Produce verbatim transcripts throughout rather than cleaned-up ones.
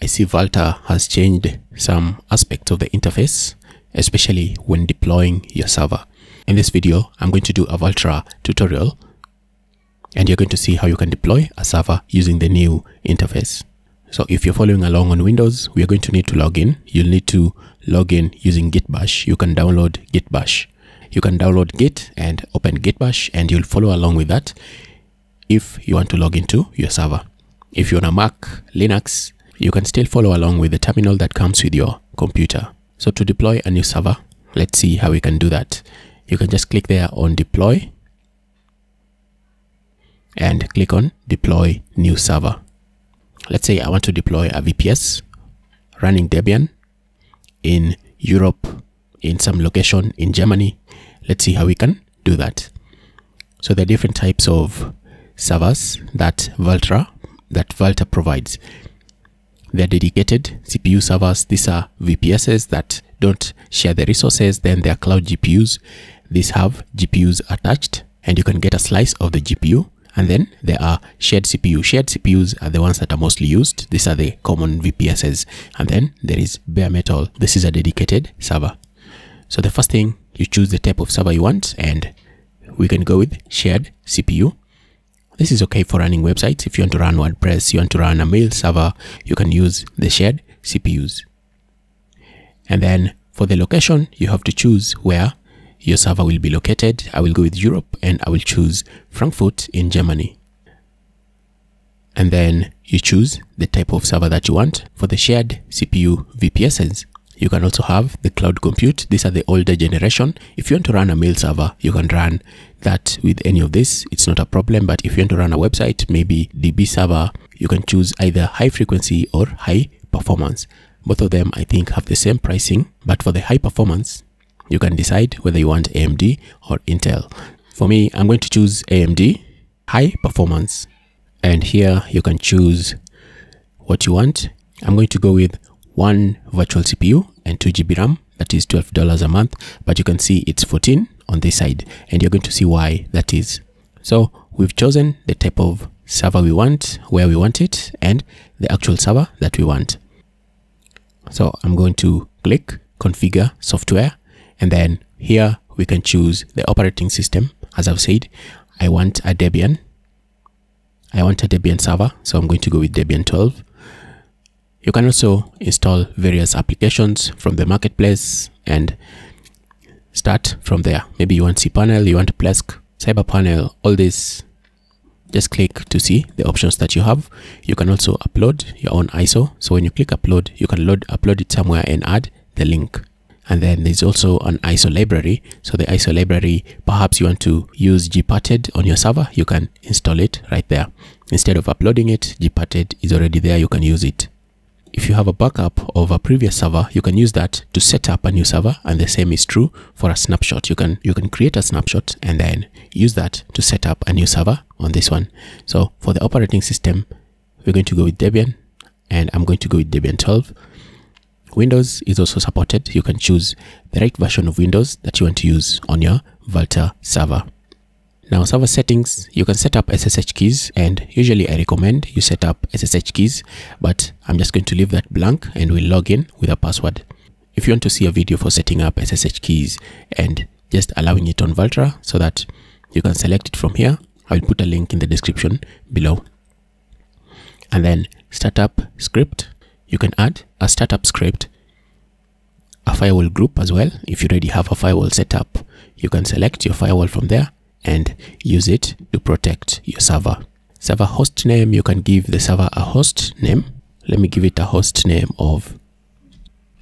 I see Vultr has changed some aspects of the interface, especially when deploying your server. In this video, I'm going to do a Vultr tutorial, and you're going to see how you can deploy a server using the new interface. So if you're following along on Windows, we are going to need to log in. You'll need to log in using Git Bash. You can download Git Bash. You can download Git and open Git Bash, and you'll follow along with that if you want to log into your server. If you're on a Mac, Linux, you can still follow along with the terminal that comes with your computer. So to deploy a new server, let's see how we can do that. You can just click there on Deploy and click on Deploy New Server. Let's say I want to deploy a V P S running Debian in Europe, in some location in Germany. Let's see how we can do that. So there are different types of servers that Vultr, that Vultr provides. They're dedicated C P U servers. These are V P Ss that don't share the resources. Then there are cloud G P Us. These have G P Us attached, and you can get a slice of the G P U. And then there are shared C P U. Shared C P Us are the ones that are mostly used. These are the common V P Ss. And then there is bare metal. This is a dedicated server. So the first thing, you choose the type of server you want, and we can go with shared C P U. This is okay for running websites. If you want to run WordPress, you want to run a mail server, you can use the shared C P Us. And then for the location, you have to choose where your server will be located. I will go with Europe, and I will choose Frankfurt in Germany. And then you choose the type of server that you want. For the shared C P U V P Ss, you can also have the Cloud Compute. These are the older generation. If you want to run a mail server, you can run that with any of this. It's not a problem. But if you want to run a website, maybe D B server, you can choose either high frequency or high performance. Both of them, I think, have the same pricing. But for the high performance, you can decide whether you want A M D or Intel. For me, I'm going to choose A M D, high performance. And here you can choose what you want. I'm going to go with one virtual C P U and two G B RAM, that is twelve dollars a month, but you can see it's fourteen on this side, and you're going to see why that is. So we've chosen the type of server we want, where we want it, and the actual server that we want. So I'm going to click Configure Software, and then here we can choose the operating system. As I've said, I want a Debian. I want a Debian server, so I'm going to go with Debian twelve. You can also install various applications from the marketplace and start from there. Maybe you want cPanel, you want Plesk, CyberPanel, all this. Just click to see the options that you have. You can also upload your own I S O. So when you click upload, you can load, upload it somewhere and add the link. And then there's also an I S O library. So the I S O library, perhaps you want to use GParted on your server, you can install it right there. Instead of uploading it, GParted is already there, you can use it. If you have a backup of a previous server, you can use that to set up a new server, and the same is true for a snapshot. You can you can create a snapshot and then use that to set up a new server on this one. So for the operating system, we're going to go with Debian, and I'm going to go with Debian twelve. Windows is also supported. You can choose the right version of Windows that you want to use on your Vultr server. Now, server settings, you can set up S S H keys, and usually I recommend you set up S S H keys, but I'm just going to leave that blank, and we'll log in with a password. If you want to see a video for setting up S S H keys and just allowing it on Vultr so that you can select it from here, I'll put a link in the description below. And then startup script, you can add a startup script, a firewall group as well. If you already have a firewall set up, you can select your firewall from there and use it to protect your server. Server host name, you can give the server a host name. Let me give it a host name of,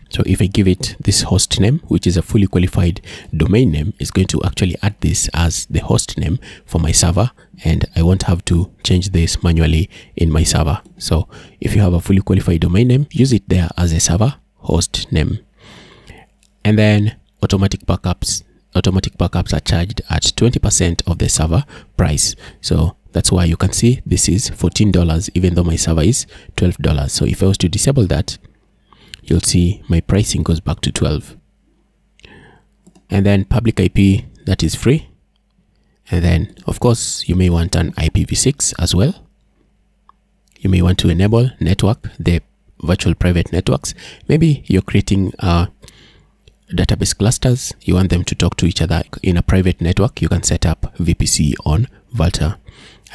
so if I give it this host name, which is a fully qualified domain name, it's going to actually add this as the host name for my server, and I won't have to change this manually in my server. So if you have a fully qualified domain name, use it there as a server host name. And then automatic backups. Automatic backups are charged at twenty percent of the server price. So that's why you can see this is fourteen dollars, even though my server is twelve dollars. So if I was to disable that, you'll see my pricing goes back to twelve. And then public I P, that is free. And then, of course, you may want an I P v six as well. You may want to enable network, the virtual private networks. Maybe you're creating uh, database clusters. You want them to talk to each other in a private network. You can set up V P C on Vultr.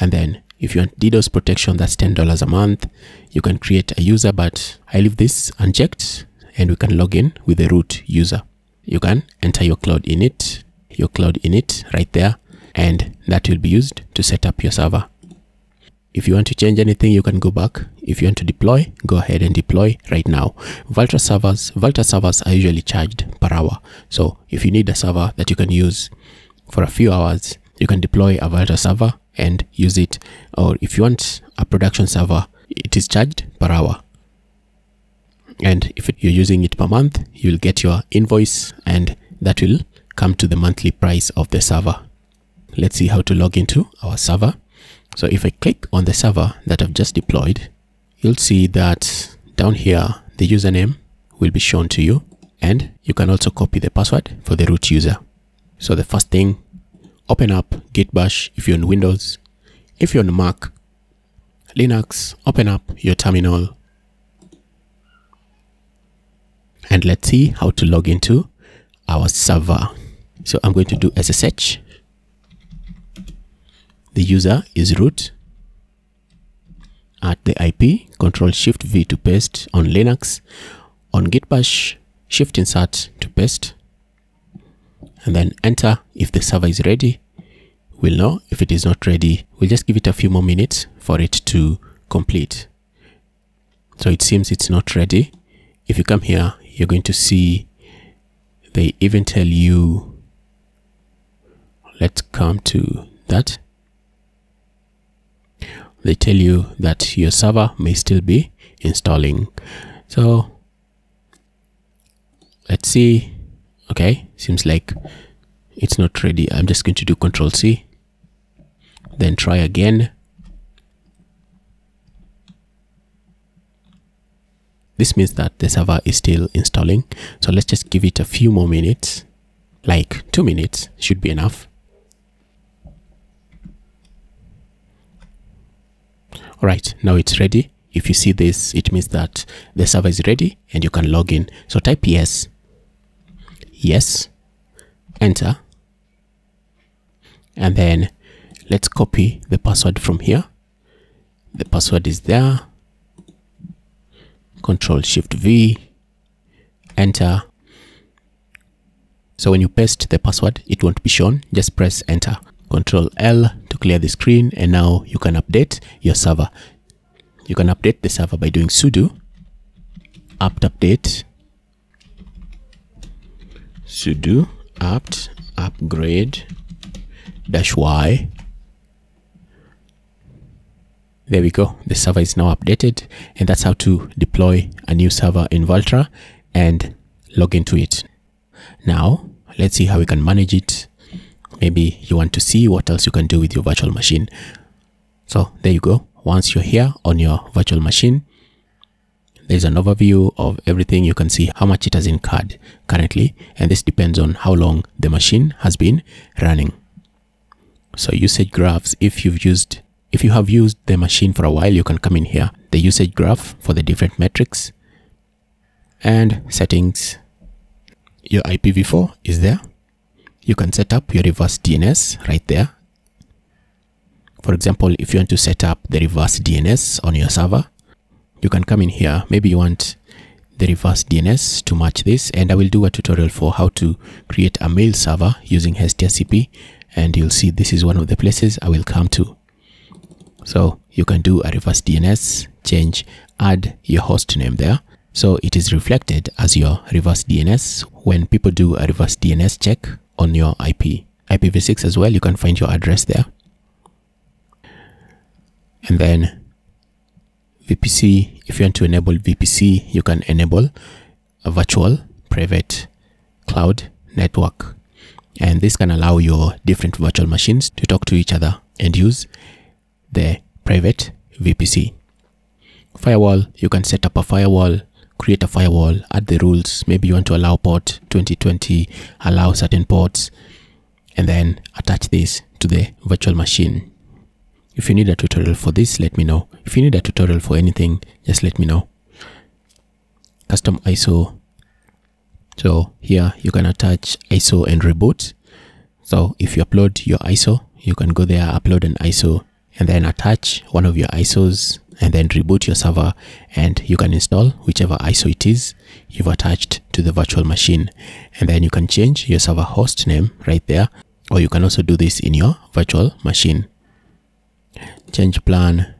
And then if you want DDoS protection, that's ten dollars a month. You can create a user, but I leave this unchecked and we can log in with the root user. You can enter your cloud init, your cloud init right there, and that will be used to set up your server. If you want to change anything, you can go back. If you want to deploy, go ahead and deploy right now. Vultr servers, Vultr servers are usually charged per hour. So if you need a server that you can use for a few hours, you can deploy a Vultr server and use it. Or if you want a production server, it is charged per hour. And if you're using it per month, you'll get your invoice and that will come to the monthly price of the server. Let's see how to log into our server. So if I click on the server that I've just deployed, you'll see that down here, the username will be shown to you. And you can also copy the password for the root user. So the first thing, open up Git Bash if you're on Windows. If you're on Mac, Linux, open up your terminal. And let's see how to log into our server. So I'm going to do S S H. The user is root. At the I P, Control Shift V to paste on Linux. On Git Bash, Shift Insert to paste. And then enter if the server is ready. We'll know. If it is not ready, we'll just give it a few more minutes for it to complete. So it seems it's not ready. If you come here, you're going to see they even tell you, let's come to that. They tell you that your server may still be installing. So let's see. Okay, seems like it's not ready. I'm just going to do Control C, then try again. This means that the server is still installing. So let's just give it a few more minutes, like two minutes should be enough. All right, now it's ready. If you see this, it means that the server is ready and you can log in. So type yes, yes, enter. And then let's copy the password from here. The password is there. Control Shift V, enter. So when you paste the password, it won't be shown. Just press enter. Control L to clear the screen, and now you can update your server. You can update the server by doing sudo apt update, sudo apt upgrade dash y. There we go. The server is now updated, and that's how to deploy a new server in Vultr and log into it. Now let's see how we can manage it. Maybe you want to see what else you can do with your virtual machine. So there you go. Once you're here on your virtual machine, there's an overview of everything. You can see how much it has incurred currently, and this depends on how long the machine has been running. So usage graphs, if you've used, if you have used the machine for a while, you can come in here. The usage graph for the different metrics and settings. Your I P v four is there. You can set up your reverse D N S right there. For example, if you want to set up the reverse D N S on your server, you can come in here. Maybe you want the reverse D N S to match this, and I will do a tutorial for how to create a mail server using HestiaCP, and you'll see this is one of the places I will come to. So you can do a reverse D N S change, add your host name there. So it is reflected as your reverse D N S when people do a reverse D N S check on your I P. I P v six as well, you can find your address there. And then V P C, if you want to enable V P C, you can enable a virtual private cloud network. And this can allow your different virtual machines to talk to each other and use the private V P C. Firewall, you can set up a firewall, create a firewall, add the rules. Maybe you want to allow port twenty twenty, allow certain ports, and then attach this to the virtual machine. If you need a tutorial for this, let me know. If you need a tutorial for anything, just let me know. custom I S O. So here you can attach I S O and reboot. So if you upload your I S O, you can go there, upload an I S O, and then attach one of your I S Os, and then reboot your server, and you can install whichever I S O it is you've attached to the virtual machine. And then you can change your server host name right there, or you can also do this in your virtual machine. Change plan.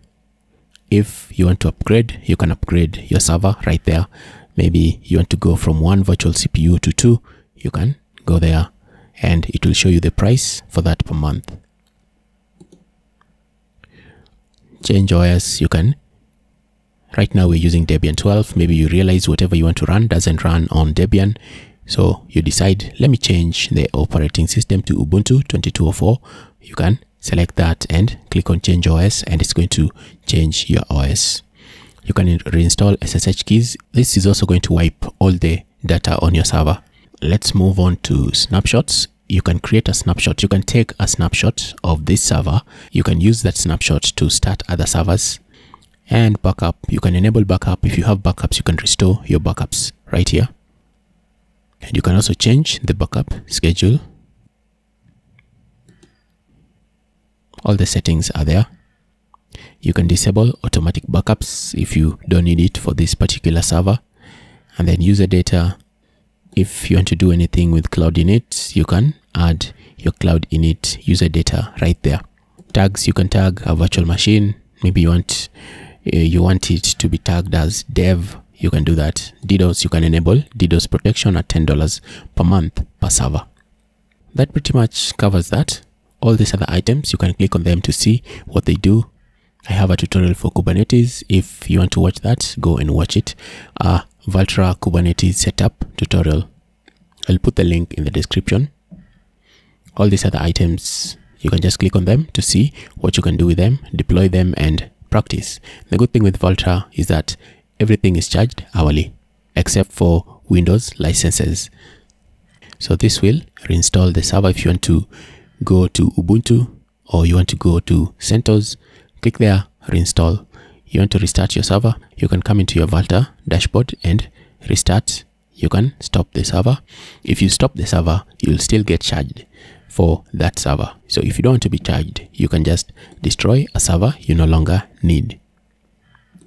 If you want to upgrade, you can upgrade your server right there. Maybe you want to go from one virtual C P U to two, you can go there, and it will show you the price for that per month. Change O S, you can. Right now we're using Debian twelve. Maybe you realize whatever you want to run doesn't run on Debian. So you decide, let me change the operating system to Ubuntu twenty two oh four. You can select that and click on change O S, and it's going to change your O S. You can reinstall S S H keys. This is also going to wipe all the data on your server. Let's move on to snapshots. You can create a snapshot. You can take a snapshot of this server. You can use that snapshot to start other servers. And backup, you can enable backup. If you have backups, you can restore your backups right here. And you can also change the backup schedule. All the settings are there. You can disable automatic backups if you don't need it for this particular server. And then user data. If you want to do anything with cloud init, you can add your cloud init user data right there. Tags, you can tag a virtual machine. Maybe you want uh, you want it to be tagged as dev. You can do that. DDoS, you can enable DDoS protection at ten dollars per month per server. That pretty much covers that. All these other items, you can click on them to see what they do. I have a tutorial for Kubernetes. If you want to watch that, go and watch it. Uh, Vultr Kubernetes setup tutorial. I'll put the link in the description. All these other items, you can just click on them to see what you can do with them, deploy them, and practice. The good thing with Vultr is that everything is charged hourly, except for Windows licenses. So this will reinstall the server. If you want to go to Ubuntu or you want to go to CentOS, click there, reinstall. You want to restart your server, you can come into your Vultr dashboard and restart. You can stop the server. If you stop the server, you'll still get charged for that server. So if you don't want to be charged, you can just destroy a server you no longer need.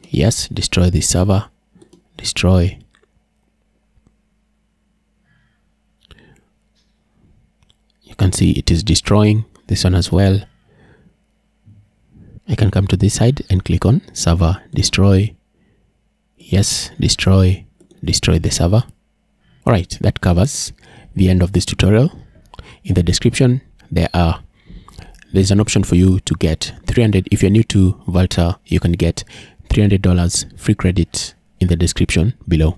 Yes, destroy this server. Destroy. You can see it is destroying this one as well. I can come to this side and click on server destroy. Yes, destroy, destroy the server. All right, that covers the end of this tutorial. In the description, there are there's an option for you to get three hundred. If you're new to Vultr, you can get three hundred dollars free credit in the description below.